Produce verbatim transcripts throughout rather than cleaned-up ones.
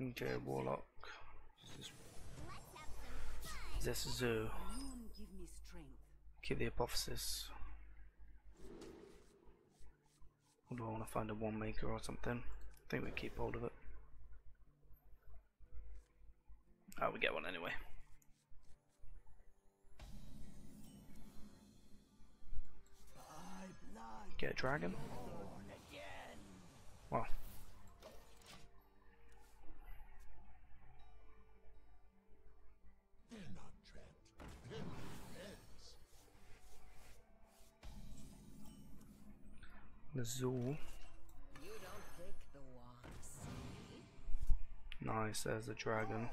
Okay, Warlock. This zoo. Keep the Apophysis. Or do I want to find a one maker or something? I think we keep hold of it. Oh, we get one anyway. Get a dragon. Well. Lazul. Nice, there's the dragon.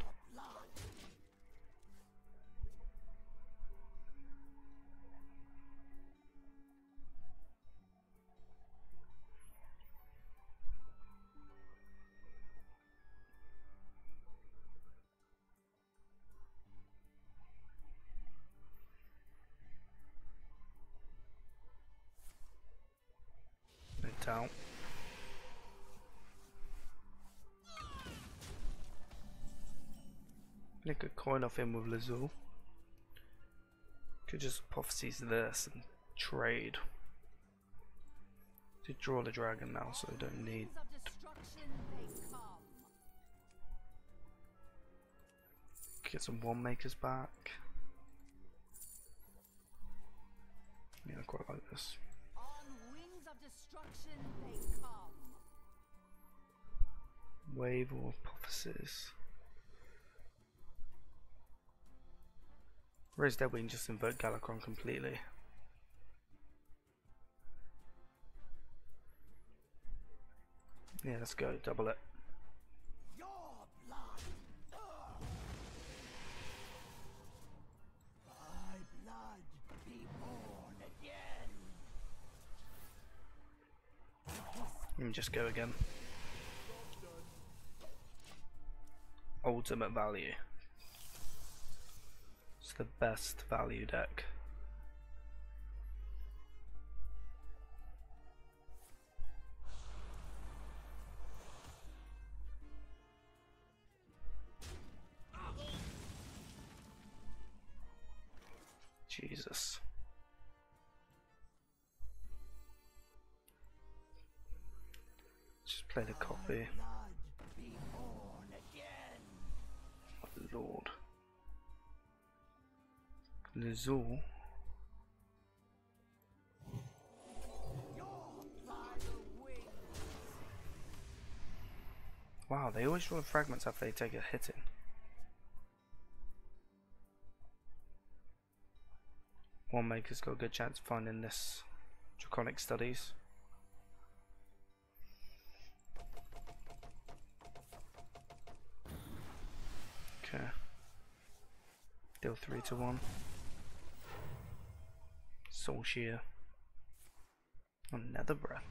Out. Make a coin off him with Lazul. Could just prophecies this and trade. To draw the dragon now, so I don't need. Get some one makers back. Yeah, I quite like this. Destruction they come. Wave or Apophysis. Raise that wing, just invert Galakrond completely. Yeah, let's go, double it. Your blood. Uh. My blood be born again. Let me just go again. Ultimate value. It's the best value deck. Jesus. Play the copy. Oh, Lord. Lazul. Wow, they always draw fragments after they take a hit in. One maker's got a good chance of finding this Draconic Studies. Okay. Deal three to one. Soul Shear. Another breath.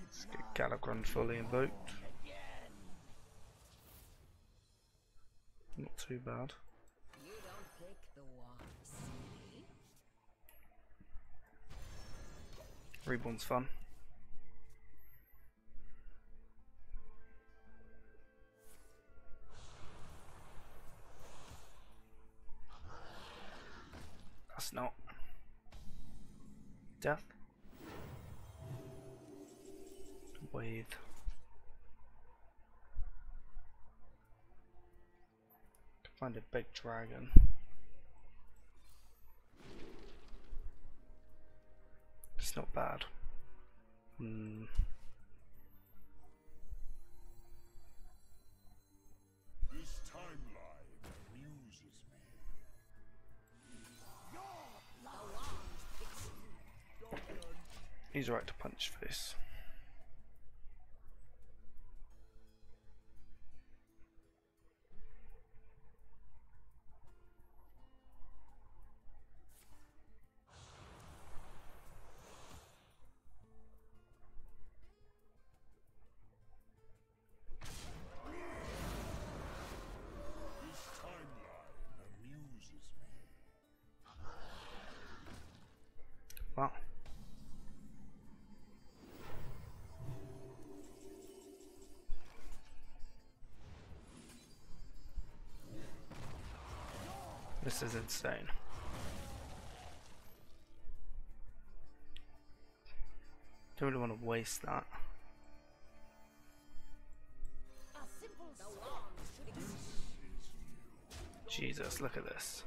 Let's get Galakrond fully invoked. Not too bad. Reborn's fun. Not death wave. Can find a big dragon. It's not bad. Hmm. This timeline amuses me. He's right to punch face. This is insane. Don't really want to waste that. Jesus, look at this.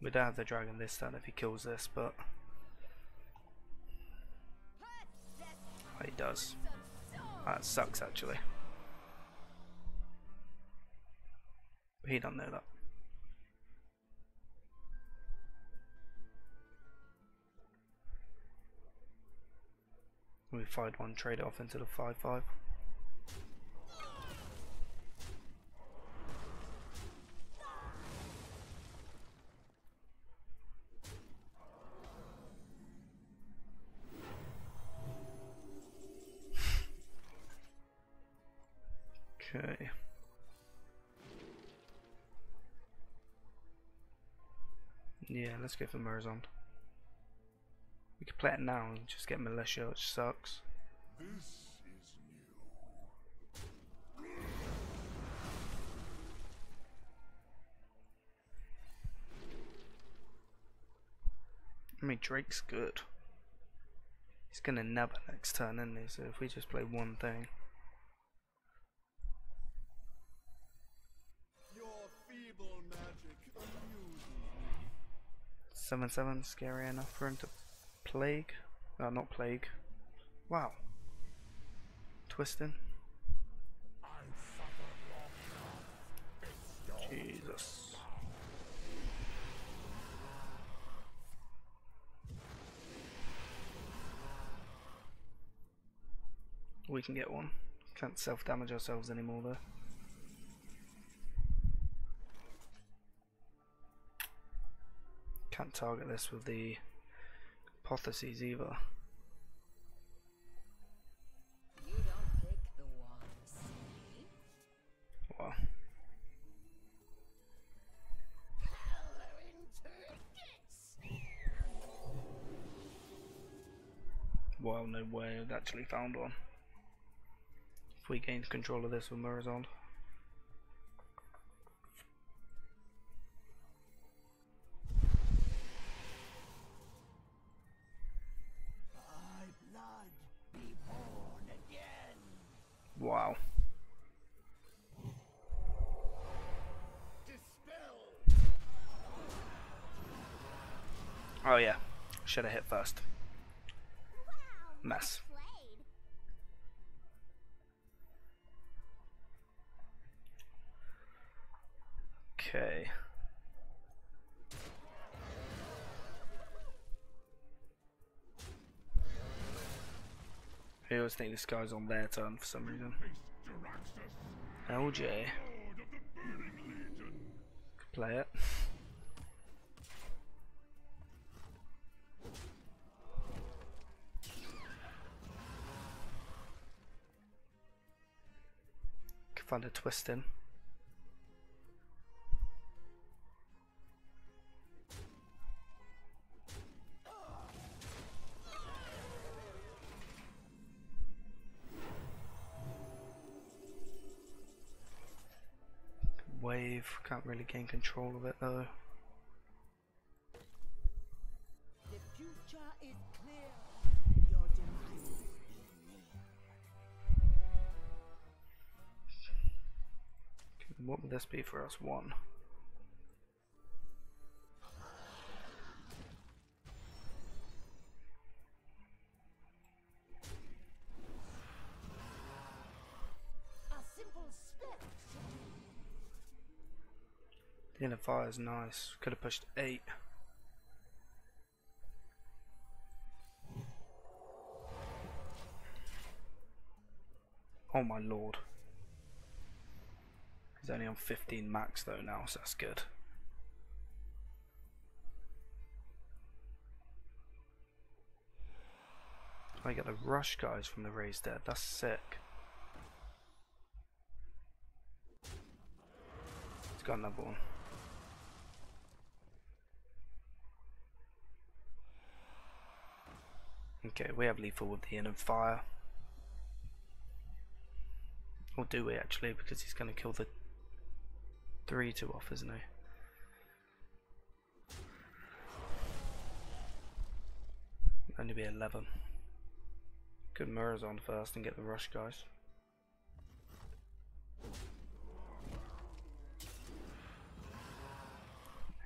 We don't have the dragon this time if he kills this, but oh, he does. That sucks actually. But he don't know that. We fired one, trade it off into the five five. Okay. Yeah, let's go for Murozond. We could play it now and just get militia, which sucks. This is new. I mean, Drake's good. He's gonna nab it next turn, isn't he? So if we just play one thing. seven seven, scary enough for him to plague. Uh, not plague. Wow. Twisting. Jesus. We can get one. Can't self-damage ourselves anymore though. Can't target this with the Apophysis either. You don't pick the ones. Wow. Well, no way I've actually found one. If we gain control of this with Murozond. Wow. Oh yeah, should have hit first. Mess. Okay. I always think this guy's on their turn for some reason. L J. Could play it. Could find a twist in. Wave, can't really gain control of it though. The future is clear. Your demise is near. What would this be for us? One. The inner fire is nice. Could have pushed eight. Oh my lord. He's only on fifteen max though now, so that's good. I get the rush guys from the raised dead. That's sick. He's got another one. Okay, we have lethal with the inner fire. Or do we actually, because he's going to kill the three to off, isn't he? Only be eleven. Good Murozond first and get the rush, guys.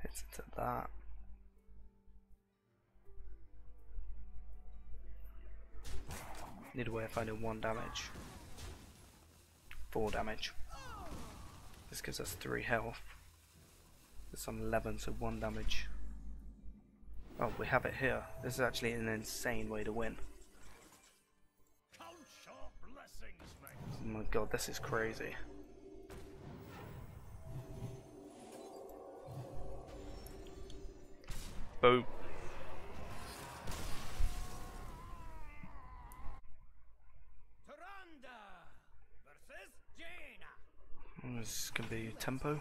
Hits into that. Need a way of finding one damage. Four damage. This gives us three health. It's on eleven, so one damage. Oh, we have it here. This is actually an insane way to win. Oh my god, this is crazy. Boom. This is going to be tempo.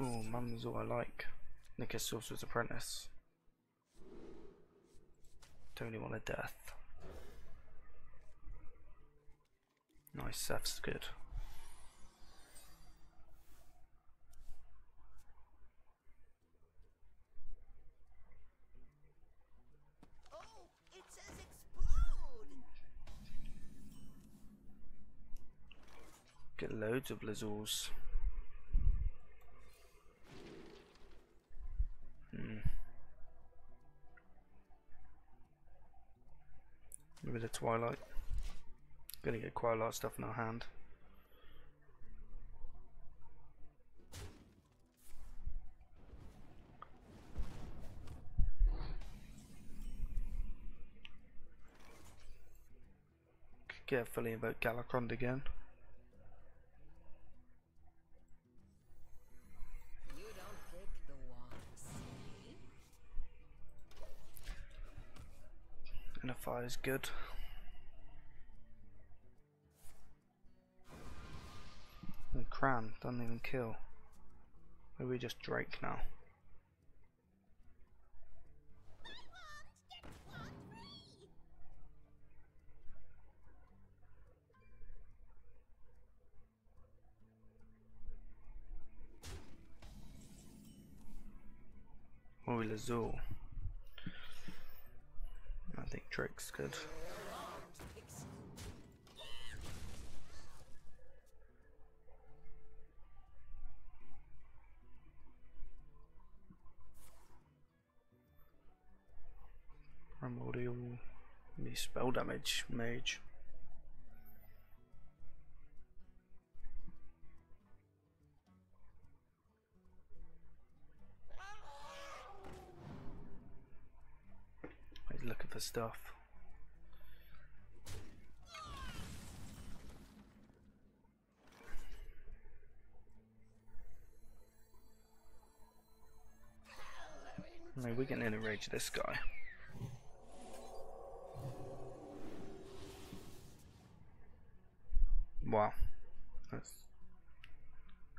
Oh, man, is all I like. Nick is Sorcerer's apprentice. Don't really want a death. Nice, that's good. Oh, it says explode. Get loads of Lazuls. A bit of Twilight. Gonna get quite a lot of stuff in our hand. Could get a fully invoked Galakrond again. You don't pick the ones. And a fire is good. Cram doesn't even kill. Maybe we just Drake now. Oh, Lazul. I think Drake's good. Primordial, me spell damage, mage. He's looking for stuff. I mean, we can enrage this guy. Wow, that's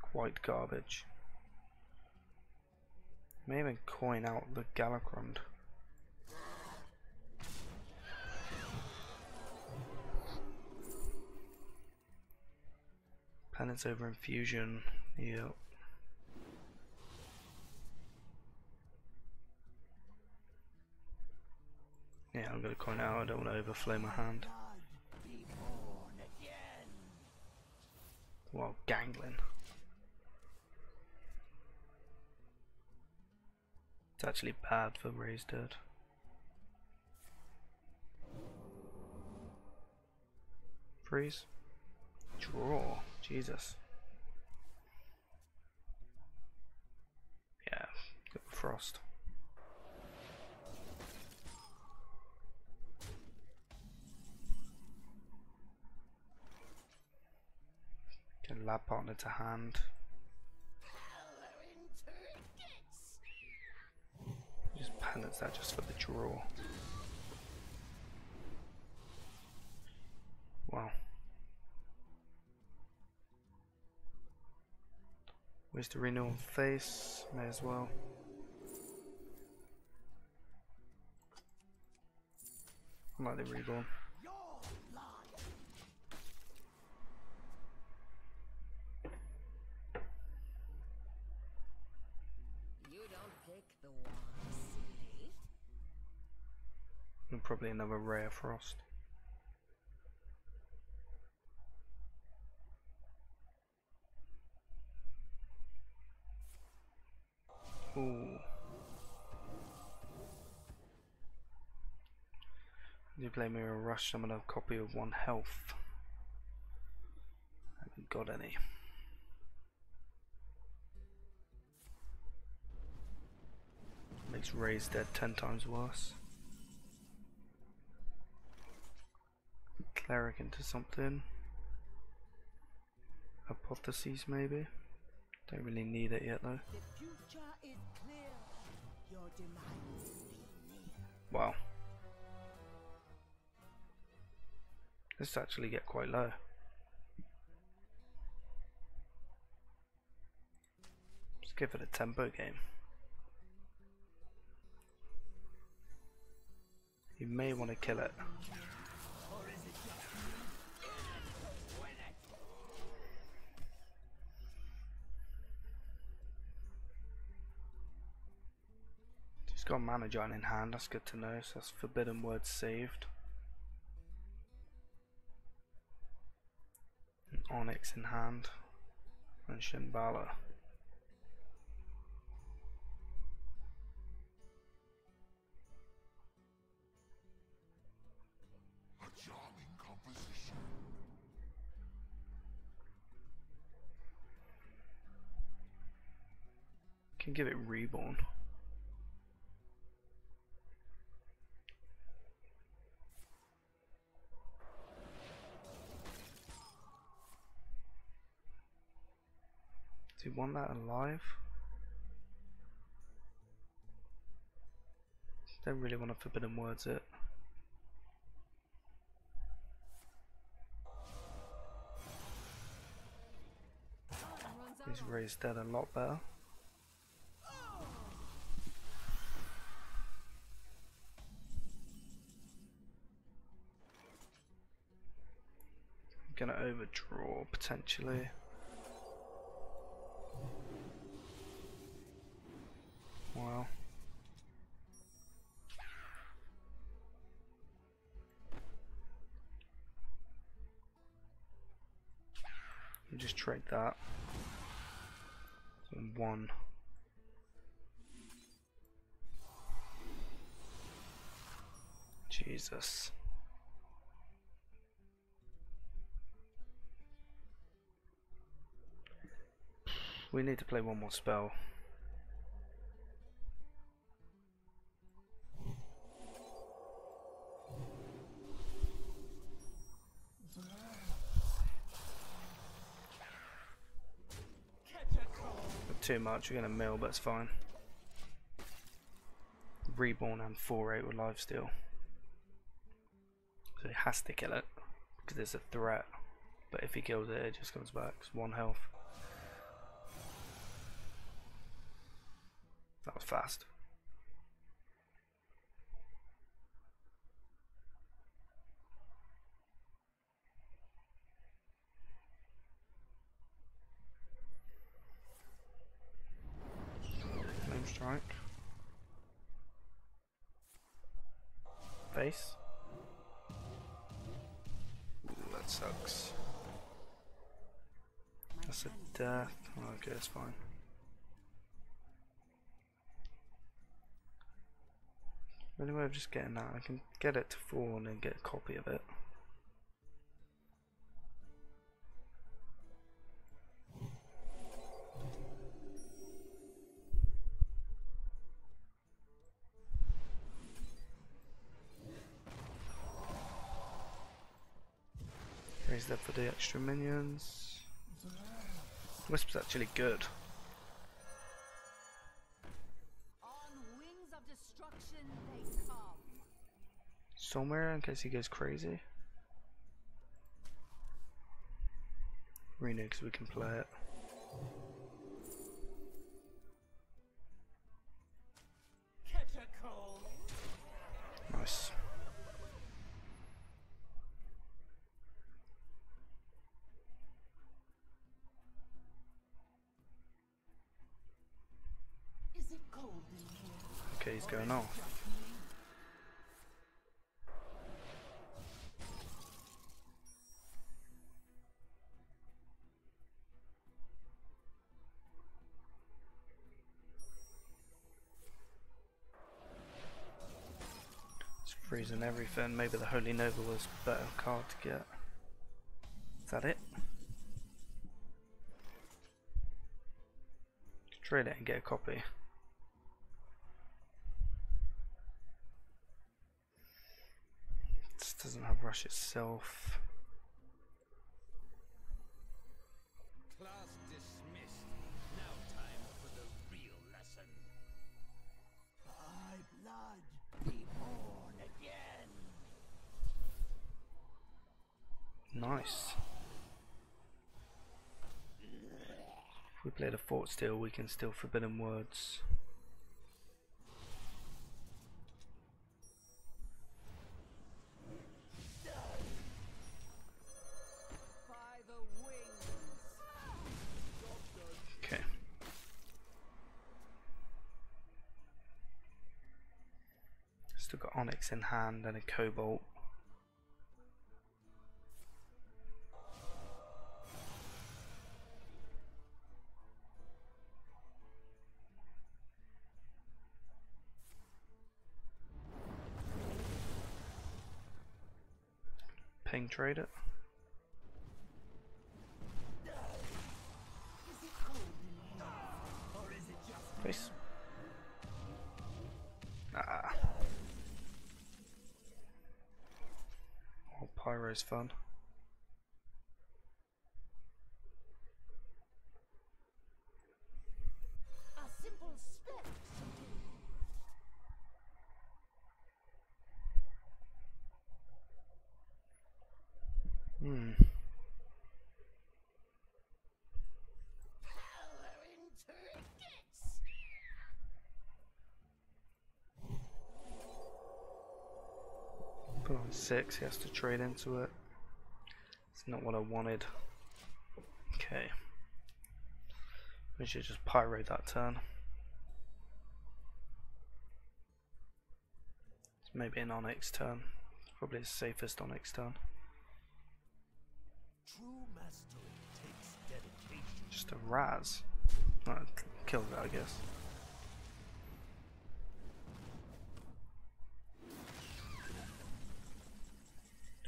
quite garbage. May even coin out the Galakrond. Penance over infusion, yep. Yeah, I'm gonna coin out, I don't want to overflow my hand. Well, gangling. It's actually bad for raised dirt. Freeze. Draw. Jesus. Yeah, got frost. Lab partner to hand. Just balance that just for the draw. Wow. Where's the Reno face? May as well. I like the reborn. probably another rare frost. Ooh. Do you play Mirror Rush? Summon a copy of one health. I haven't got any. Makes Ray's dead ten times worse. Cleric into something. Apophysis maybe. Don't really need it yet though. The future is clear. Your demise be near. Wow. This actually get quite low. Let's give it a tempo game. You may want to kill it. She's got a mana giant in hand, that's good to know, so that's forbidden word saved. An Onyx in hand and Shambhala. Can give it reborn. Do you want that alive? Don't really want to forbidden words it. He's raised dead a lot better. Gonna overdraw potentially. Wow. You just trade that. So one. Jesus. We need to play one more spell. Not too much, we're going to mill, but it's fine. Reborn and four eight with lifesteal. So he has to kill it, because it's a threat. But if he kills it, it just comes back. It's one health. That was fast. Flame strike. Face. Ooh, that sucks. That's a death. Oh, okay, that's fine. The only way of just getting that, I can get it to four and then get a copy of it. Raise that for the extra minions. Wisp's actually good. Somewhere in case he goes crazy. Reno, because we can play it. Nice. Okay, he's going off. freezing everything. Maybe the Holy Nova was a better card to get. Is that it? Trade it and get a copy. This doesn't have rush itself. Nice. If we play the Fort Steel, we can still Forbidden Words. Okay. Still got Onyx in hand and a Kobold. Ping trade it. Face. Ah. Oh, Pyro's fun. Hmm. Put on six, he has to trade into it. It's not what I wanted. Okay. We should just Pyro that turn. It's maybe an Onyx turn. Probably the safest Onyx turn. True mastery takes dedication. Just a Raz. Oh, kill that, I guess.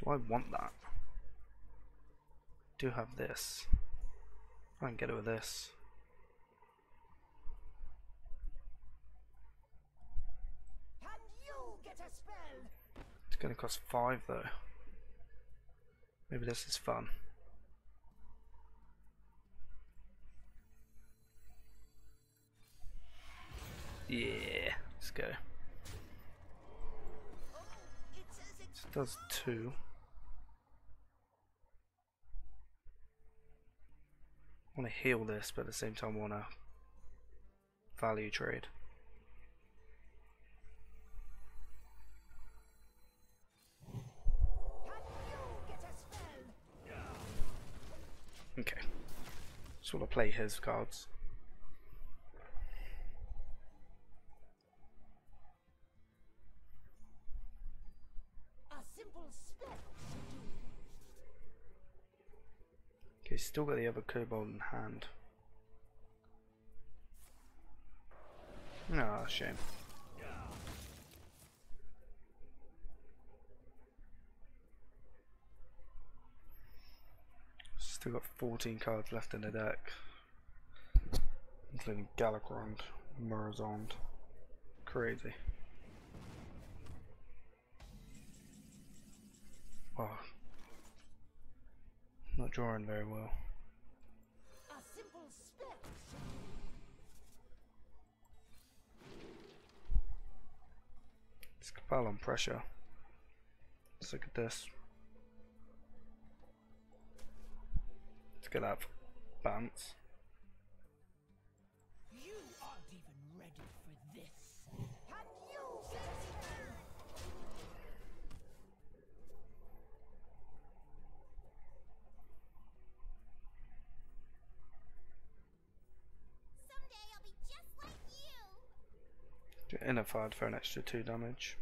Do I want that? Do have this. I can get it with this. Can you get a spell? It's gonna cost five though. Maybe this is fun. Yeah, let's go. This does two. I want to heal this, but at the same time I want to value trade. Okay, just want to play his cards. Okay, still got the other Kobold in hand. Ah, shame. Still got fourteen cards left in the deck, including Galakrond, Murozond. Crazy. Oh. Not drawing very well. A simple spell. It's compile on pressure. Let's look at this. Let's get that bounce. You aren't even ready for this. Have you said Innified for an extra two damage.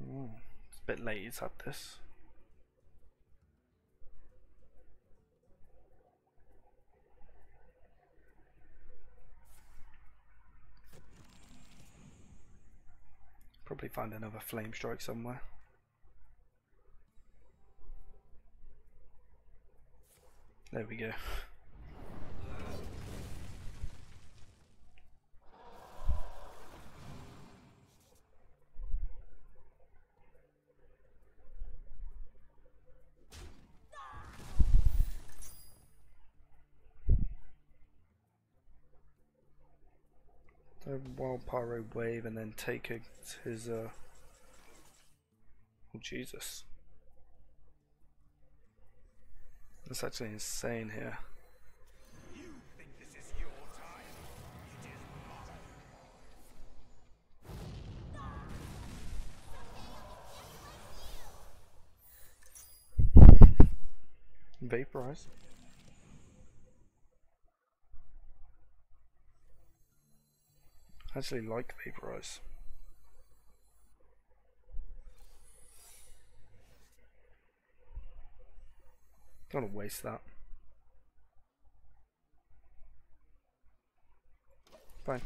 Ooh, it's a bit late he's had this. Probably find another flame strike somewhere. There we go. Wild Pyro wave and then take his uh oh Jesus, that's actually insane here. You think this is your time? It is not. Vaporize. I actually like Vaporize. Don't want to waste that. Fine.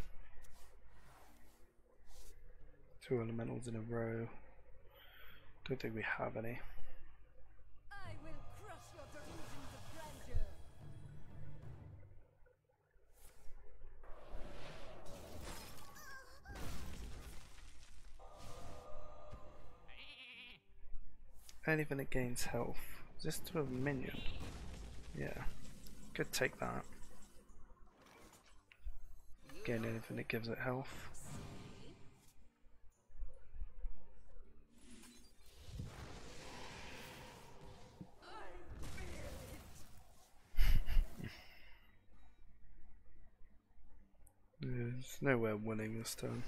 Two elementals in a row. Don't think we have any. I will crush your delusions of grandeur. Anything that gains health. Just to a minion. Yeah. Could take that. Gain anything that gives it health. There's nowhere winning this turn.